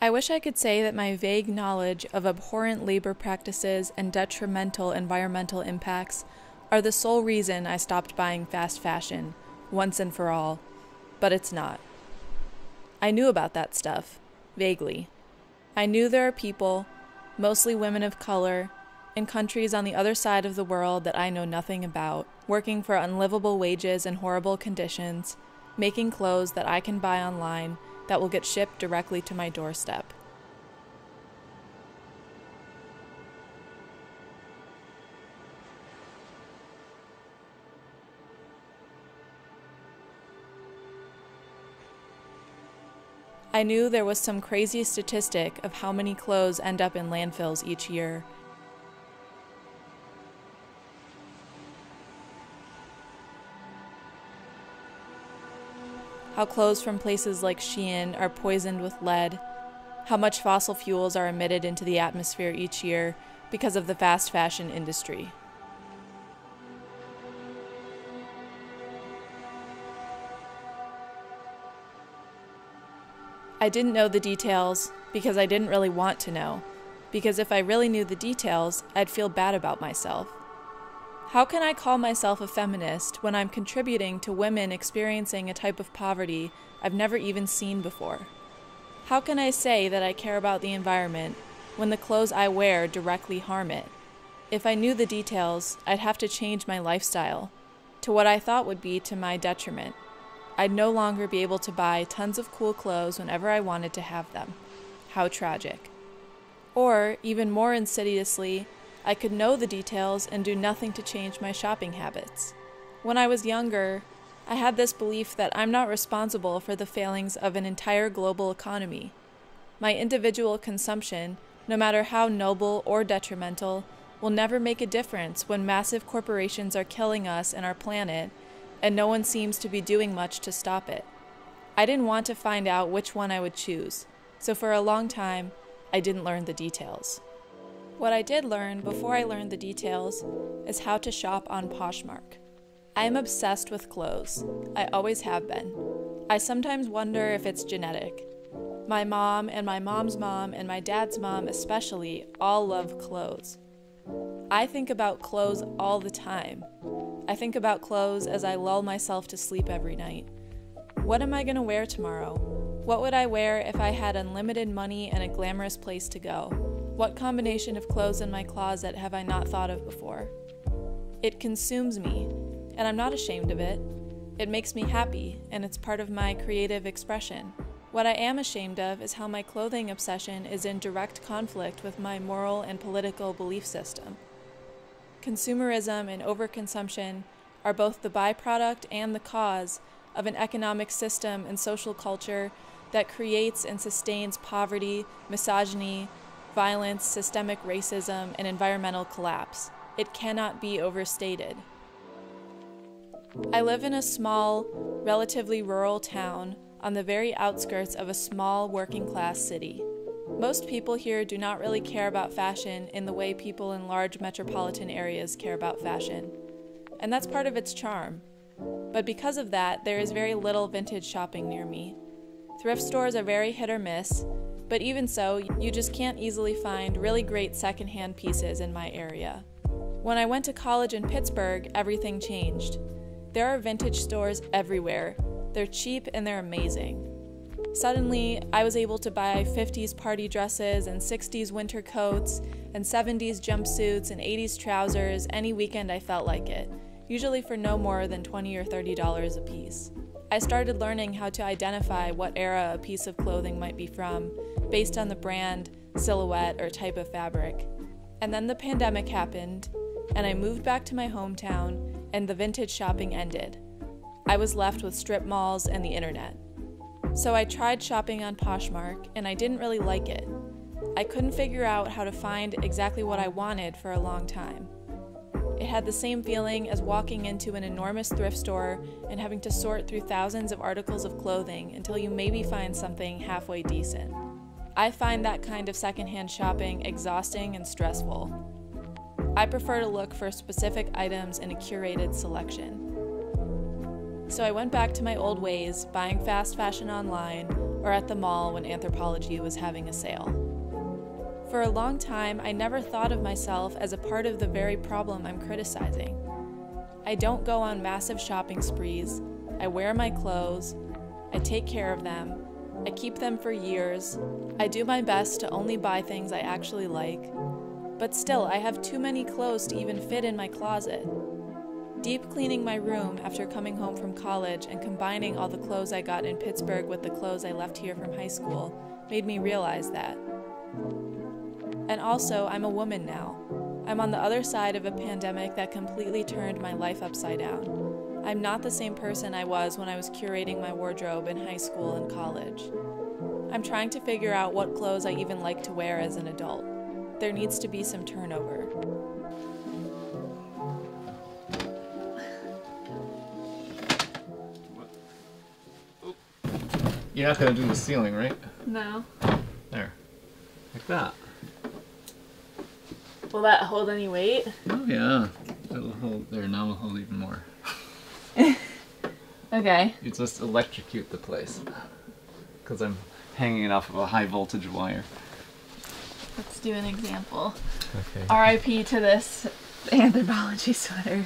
I wish I could say that my vague knowledge of abhorrent labor practices and detrimental environmental impacts are the sole reason I stopped buying fast fashion, once and for all, but it's not. I knew about that stuff, vaguely. I knew there are people, mostly women of color, in countries on the other side of the world that I know nothing about, working for unlivable wages and horrible conditions, making clothes that I can buy online that will get shipped directly to my doorstep. I knew there was some crazy statistic of how many clothes end up in landfills each year. How clothes from places like SHEIN are poisoned with lead, how much fossil fuels are emitted into the atmosphere each year because of the fast fashion industry. I didn't know the details because I didn't really want to know, because if I really knew the details, I'd feel bad about myself. How can I call myself a feminist when I'm contributing to women experiencing a type of poverty I've never even seen before? How can I say that I care about the environment when the clothes I wear directly harm it? If I knew the details, I'd have to change my lifestyle to what I thought would be to my detriment. I'd no longer be able to buy tons of cool clothes whenever I wanted to have them. How tragic. Or, even more insidiously, I could know the details and do nothing to change my shopping habits. When I was younger, I had this belief that I'm not responsible for the failings of an entire global economy. My individual consumption, no matter how noble or detrimental, will never make a difference when massive corporations are killing us and our planet, and no one seems to be doing much to stop it. I didn't want to find out which one I would choose, so for a long time, I didn't learn the details. What I did learn before I learned the details is how to shop on Poshmark. I am obsessed with clothes. I always have been. I sometimes wonder if it's genetic. My mom and my mom's mom and my dad's mom especially all love clothes. I think about clothes all the time. I think about clothes as I lull myself to sleep every night. What am I going to wear tomorrow? What would I wear if I had unlimited money and a glamorous place to go? What combination of clothes in my closet have I not thought of before? It consumes me, and I'm not ashamed of it. It makes me happy, and it's part of my creative expression. What I am ashamed of is how my clothing obsession is in direct conflict with my moral and political belief system. Consumerism and overconsumption are both the byproduct and the cause of an economic system and social culture that creates and sustains poverty, misogyny, violence, systemic racism, and environmental collapse. It cannot be overstated. I live in a small, relatively rural town on the very outskirts of a small working-class city. Most people here do not really care about fashion in the way people in large metropolitan areas care about fashion, and that's part of its charm. But because of that, there is very little vintage shopping near me. Thrift stores are very hit or miss, but even so, you just can't easily find really great secondhand pieces in my area. When I went to college in Pittsburgh, everything changed. There are vintage stores everywhere. They're cheap and they're amazing. Suddenly, I was able to buy 50s party dresses and 60s winter coats and 70s jumpsuits and 80s trousers any weekend I felt like it, usually for no more than $20 or $30 a piece. I started learning how to identify what era a piece of clothing might be from, based on the brand, silhouette, or type of fabric. And then the pandemic happened, and I moved back to my hometown, and the vintage shopping ended. I was left with strip malls and the internet. So I tried shopping on Poshmark, and I didn't really like it. I couldn't figure out how to find exactly what I wanted for a long time. It had the same feeling as walking into an enormous thrift store and having to sort through thousands of articles of clothing until you maybe find something halfway decent. I find that kind of secondhand shopping exhausting and stressful. I prefer to look for specific items in a curated selection. So I went back to my old ways, buying fast fashion online or at the mall when Anthropologie was having a sale. For a long time, I never thought of myself as a part of the very problem I'm criticizing. I don't go on massive shopping sprees, I wear my clothes, I take care of them, I keep them for years, I do my best to only buy things I actually like, but still I have too many clothes to even fit in my closet. Deep cleaning my room after coming home from college and combining all the clothes I got in Pittsburgh with the clothes I left here from high school made me realize that. And also, I'm a woman now. I'm on the other side of a pandemic that completely turned my life upside down. I'm not the same person I was when I was curating my wardrobe in high school and college. I'm trying to figure out what clothes I even like to wear as an adult. There needs to be some turnover. You're not gonna do the ceiling, right? No. There, like that. Will that hold any weight? Oh yeah, it'll hold. There, now it'll hold even more. Okay. You just electrocute the place, because I'm hanging it off of a high voltage wire. Let's do an example. Okay. R.I.P. to this Anthropologie sweater.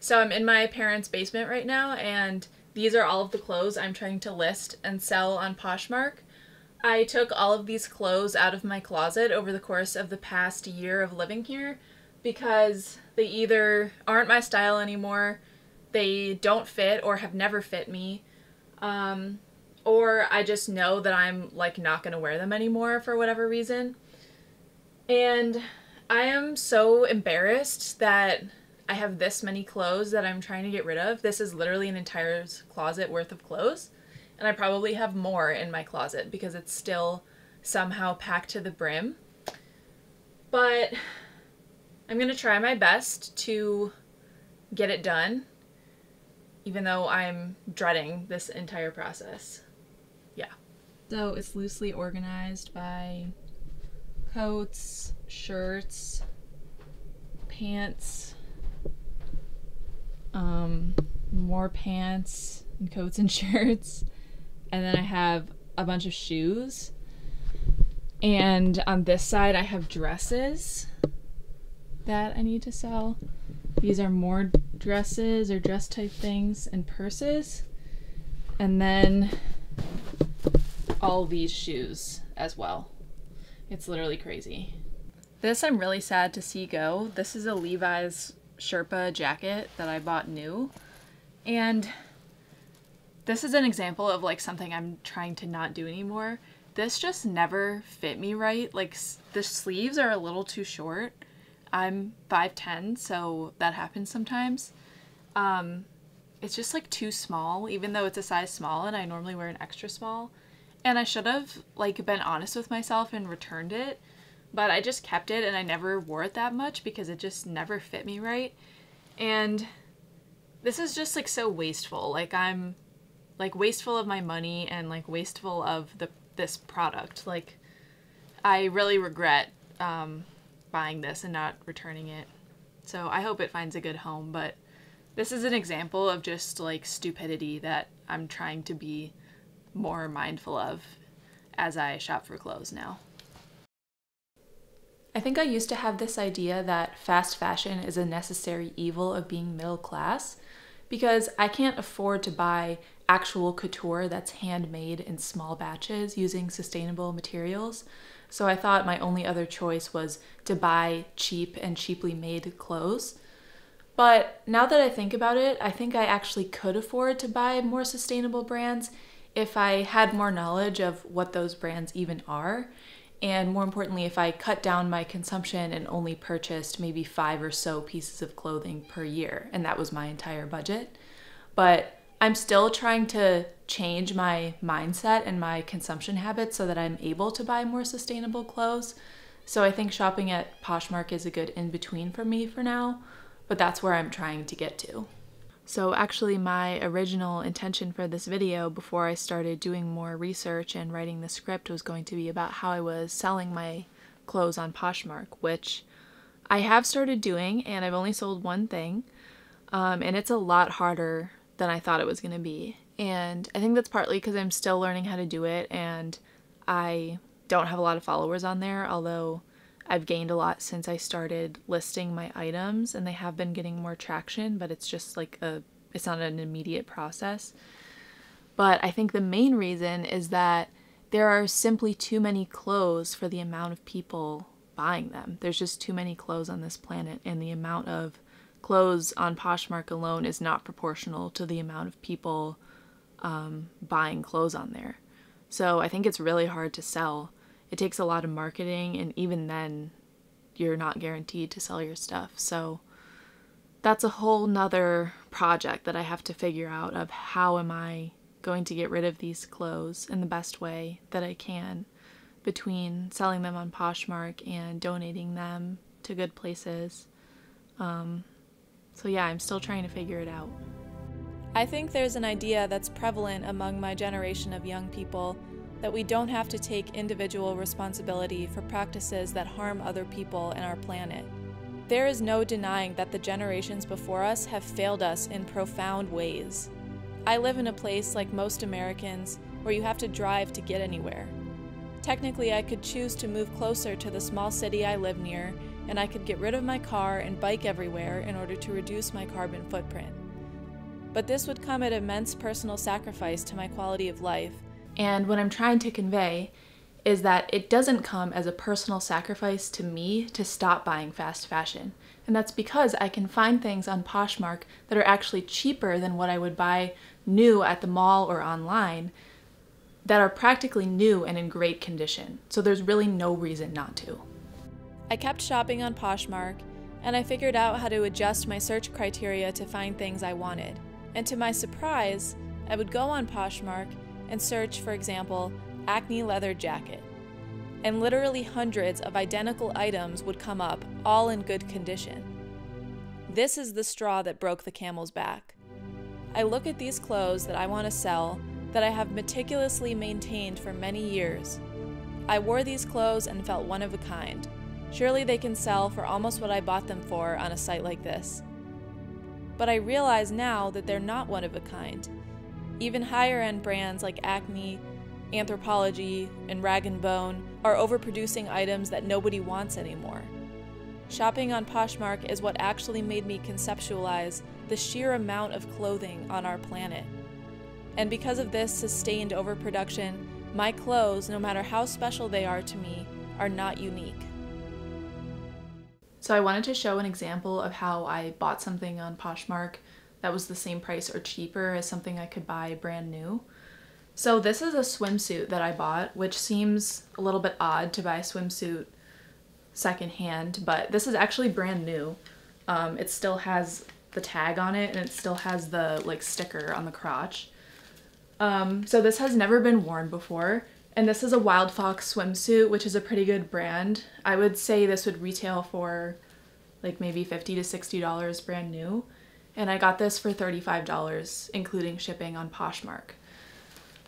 So I'm in my parents' basement right now, and these are all of the clothes I'm trying to list and sell on Poshmark. I took all of these clothes out of my closet over the course of the past year of living here because they either aren't my style anymore, they don't fit or have never fit me, or I just know that I'm like not gonna wear them anymore for whatever reason. And I am so embarrassed that I have this many clothes that I'm trying to get rid of. This is literally an entire closet worth of clothes. And I probably have more in my closet because it's still somehow packed to the brim. But I'm gonna try my best to get it done, even though I'm dreading this entire process. Yeah. So it's loosely organized by coats, shirts, pants, more pants and coats and shirts. And then I have a bunch of shoes. And on this side, I have dresses that I need to sell. These are more dresses or dress type things and purses. And then all these shoes as well. It's literally crazy. This I'm really sad to see go. This is a Levi's Sherpa jacket that I bought new. And this is an example of like something I'm trying to not do anymore. This just never fit me right. Like the sleeves are a little too short. I'm 5'10", so that happens sometimes. It's just like too small, even though it's a size small and I normally wear an extra small. And I should have like been honest with myself and returned it, but I just kept it and I never wore it that much because it just never fit me right. And this is just like so wasteful. Like I'm like wasteful of my money and like wasteful of this product. Like I really regret buying this and not returning it. So I hope it finds a good home, but this is an example of just like stupidity that I'm trying to be more mindful of as I shop for clothes now. I think I used to have this idea that fast fashion is a necessary evil of being middle class because I can't afford to buy actual couture that's handmade in small batches using sustainable materials. So I thought my only other choice was to buy cheap and cheaply made clothes. But now that I think about it, I think I actually could afford to buy more sustainable brands if I had more knowledge of what those brands even are. And more importantly, if I cut down my consumption and only purchased maybe 5 or so pieces of clothing per year, and that was my entire budget. But I'm still trying to change my mindset and my consumption habits so that I'm able to buy more sustainable clothes. So I think shopping at Poshmark is a good in-between for me for now, but that's where I'm trying to get to. So actually my original intention for this video before I started doing more research and writing the script was going to be about how I was selling my clothes on Poshmark, which I have started doing, and I've only sold one thing. and it's a lot harder than I thought it was going to be. And I think that's partly because I'm still learning how to do it, and I don't have a lot of followers on there, although I've gained a lot since I started listing my items, and they have been getting more traction, but it's just like it's not an immediate process. But I think the main reason is that there are simply too many clothes for the amount of people buying them. There's just too many clothes on this planet, and the amount of clothes on Poshmark alone is not proportional to the amount of people buying clothes on there. So I think it's really hard to sell. It takes a lot of marketing, and even then you're not guaranteed to sell your stuff. So that's a whole nother project that I have to figure out of how am I going to get rid of these clothes in the best way that I can, between selling them on Poshmark and donating them to good places. So yeah, I'm still trying to figure it out. I think there's an idea that's prevalent among my generation of young people that we don't have to take individual responsibility for practices that harm other people and our planet. There is no denying that the generations before us have failed us in profound ways. I live in a place, like most Americans, where you have to drive to get anywhere. Technically, I could choose to move closer to the small city I live near, and I could get rid of my car and bike everywhere in order to reduce my carbon footprint. But this would come at immense personal sacrifice to my quality of life. And what I'm trying to convey is that it doesn't come as a personal sacrifice to me to stop buying fast fashion. And that's because I can find things on Poshmark that are actually cheaper than what I would buy new at the mall or online, that are practically new and in great condition. So there's really no reason not to. I kept shopping on Poshmark, and I figured out how to adjust my search criteria to find things I wanted. And to my surprise, I would go on Poshmark and search, for example, Acne leather jacket. And literally hundreds of identical items would come up, all in good condition. This is the straw that broke the camel's back. I look at these clothes that I want to sell, that I have meticulously maintained for many years. I wore these clothes and felt one of a kind. Surely they can sell for almost what I bought them for on a site like this. But I realize now that they're not one of a kind. Even higher-end brands like Acne, Anthropologie, and Rag & Bone are overproducing items that nobody wants anymore. Shopping on Poshmark is what actually made me conceptualize the sheer amount of clothing on our planet. And because of this sustained overproduction, my clothes, no matter how special they are to me, are not unique. So I wanted to show an example of how I bought something on Poshmark that was the same price or cheaper as something I could buy brand new. So this is a swimsuit that I bought, which seems a little bit odd to buy a swimsuit secondhand, but this is actually brand new. It still has the tag on it, and it still has the like sticker on the crotch. So this has never been worn before. And this is a Wild Fox swimsuit, which is a pretty good brand. I would say this would retail for like maybe $50 to $60 brand new. And I got this for $35, including shipping on Poshmark.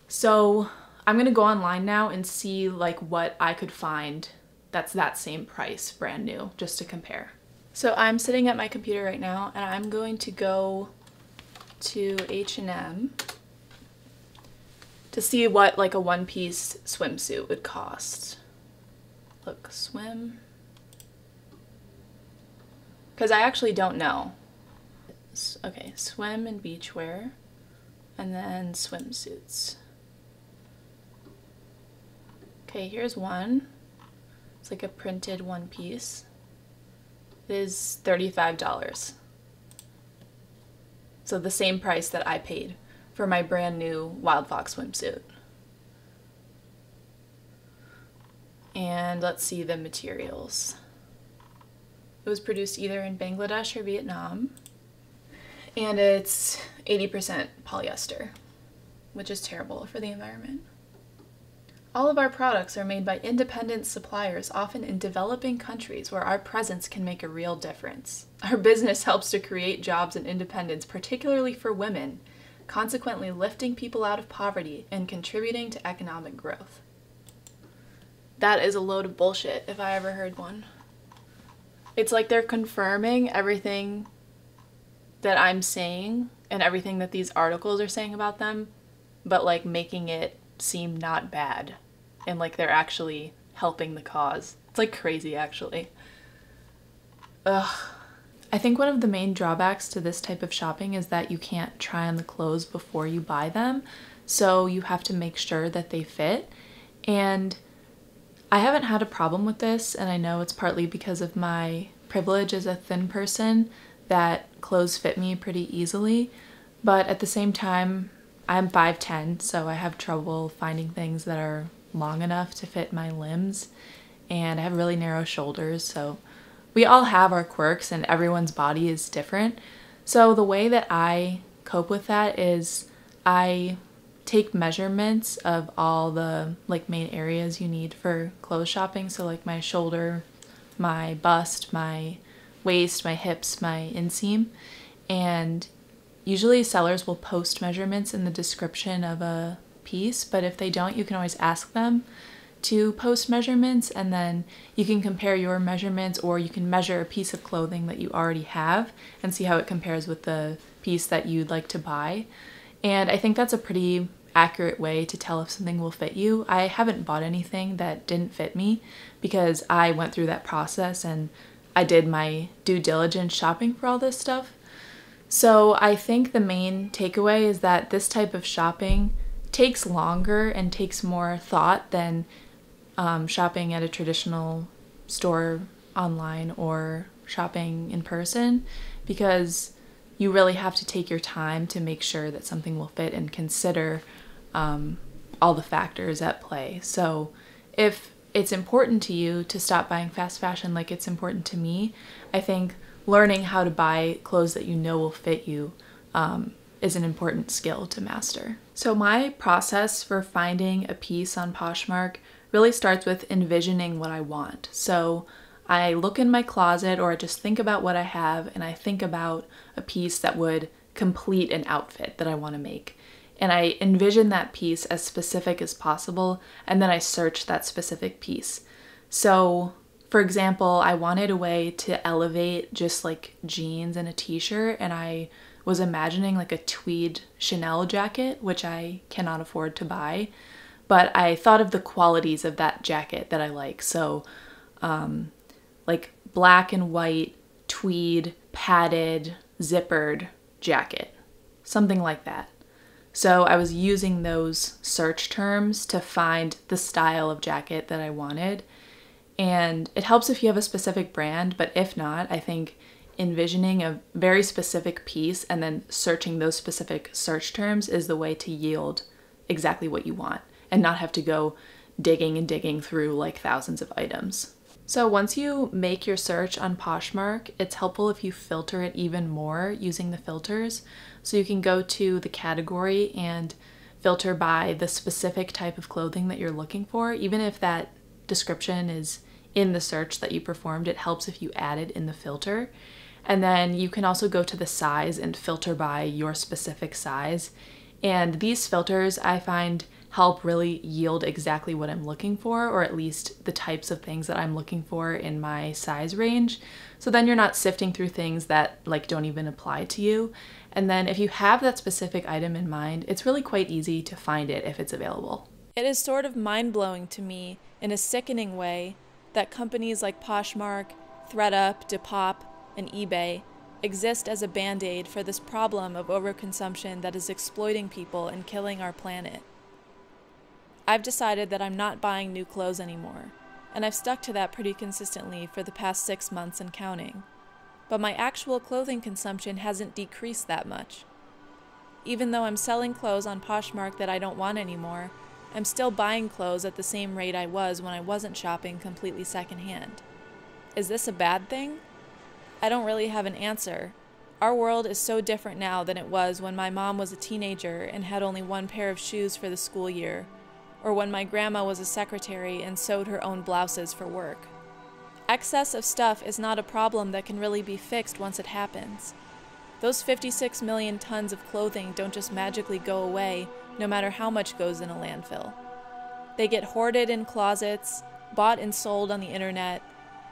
So I'm gonna go online now and see like what I could find that's that same price brand new, just to compare. So I'm sitting at my computer right now, and I'm going to go to H&M to see what like a one-piece swimsuit would cost. Look, swim. Because I actually don't know. Okay, swim and beachwear, and then swimsuits. Okay, here's one. It's like a printed one-piece. It is $35. So the same price that I paid for my brand new Wild Fox swimsuit. And let's see the materials. It was produced either in Bangladesh or Vietnam, and it's 80% polyester, which is terrible for the environment. All of our products are made by independent suppliers, often in developing countries where our presence can make a real difference. Our business helps to create jobs and independence, particularly for women, consequently lifting people out of poverty and contributing to economic growth. That is a load of bullshit if I ever heard one. It's like they're confirming everything that I'm saying and everything that these articles are saying about them, but like making it seem not bad and like they're actually helping the cause. It's like crazy, actually. Ugh. I think one of the main drawbacks to this type of shopping is that you can't try on the clothes before you buy them, so you have to make sure that they fit. And I haven't had a problem with this, and I know it's partly because of my privilege as a thin person that clothes fit me pretty easily, but at the same time, I'm 5'10", so I have trouble finding things that are long enough to fit my limbs, and I have really narrow shoulders, so we all have our quirks and everyone's body is different. So the way that I cope with that is I take measurements of all the like main areas you need for clothes shopping. So like my shoulder, my bust, my waist, my hips, my inseam. And usually sellers will post measurements in the description of a piece, but if they don't, you can always ask them to post measurements, and then you can compare your measurements, or you can measure a piece of clothing that you already have and see how it compares with the piece that you'd like to buy. And I think that's a pretty accurate way to tell if something will fit you. I haven't bought anything that didn't fit me because I went through that process and I did my due diligence shopping for all this stuff. So I think the main takeaway is that this type of shopping takes longer and takes more thought than shopping at a traditional store online or shopping in person, because you really have to take your time to make sure that something will fit and consider all the factors at play. So if it's important to you to stop buying fast fashion like it's important to me, I think learning how to buy clothes that you know will fit you is an important skill to master. So my process for finding a piece on Poshmark really starts with envisioning what I want. So I look in my closet, or I just think about what I have, and I think about a piece that would complete an outfit that I want to make. And I envision that piece as specific as possible, and then I search that specific piece. So for example, I wanted a way to elevate just like jeans and a t-shirt, and I was imagining like a tweed Chanel jacket, which I cannot afford to buy. But I thought of the qualities of that jacket that I like. So like black and white, tweed, padded, zippered jacket, something like that. So I was using those search terms to find the style of jacket that I wanted. And it helps if you have a specific brand, but if not, I think envisioning a very specific piece and then searching those specific search terms is the way to yield exactly what you want, and not have to go digging and digging through like thousands of items. So once you make your search on Poshmark, it's helpful if you filter it even more using the filters. So you can go to the category and filter by the specific type of clothing that you're looking for. Even if that description is in the search that you performed, it helps if you add it in the filter. And then you can also go to the size and filter by your specific size. And these filters I find help really yield exactly what I'm looking for, or at least the types of things that I'm looking for in my size range. So then you're not sifting through things that like don't even apply to you. And then if you have that specific item in mind, it's really quite easy to find it if it's available. It is sort of mind-blowing to me, in a sickening way, that companies like Poshmark, ThredUp, Depop, and eBay exist as a band-aid for this problem of overconsumption that is exploiting people and killing our planet. I've decided that I'm not buying new clothes anymore, and I've stuck to that pretty consistently for the past 6 months and counting. But my actual clothing consumption hasn't decreased that much. Even though I'm selling clothes on Poshmark that I don't want anymore, I'm still buying clothes at the same rate I was when I wasn't shopping completely secondhand. Is this a bad thing? I don't really have an answer. Our world is so different now than it was when my mom was a teenager and had only one pair of shoes for the school year, or when my grandma was a secretary and sewed her own blouses for work. Excess of stuff is not a problem that can really be fixed once it happens. Those 56 million tons of clothing don't just magically go away, no matter how much goes in a landfill. They get hoarded in closets, bought and sold on the internet,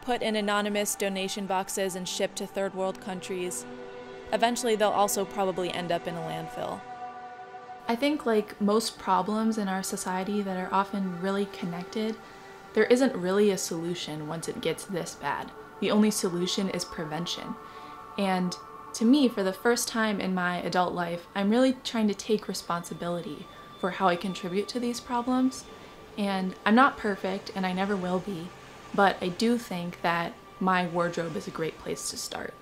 put in anonymous donation boxes and shipped to third world countries, eventually they'll also probably end up in a landfill. I think like most problems in our society that are often really connected, there isn't really a solution once it gets this bad. The only solution is prevention. And to me, for the first time in my adult life, I'm really trying to take responsibility for how I contribute to these problems. And I'm not perfect, and I never will be, but I do think that my wardrobe is a great place to start.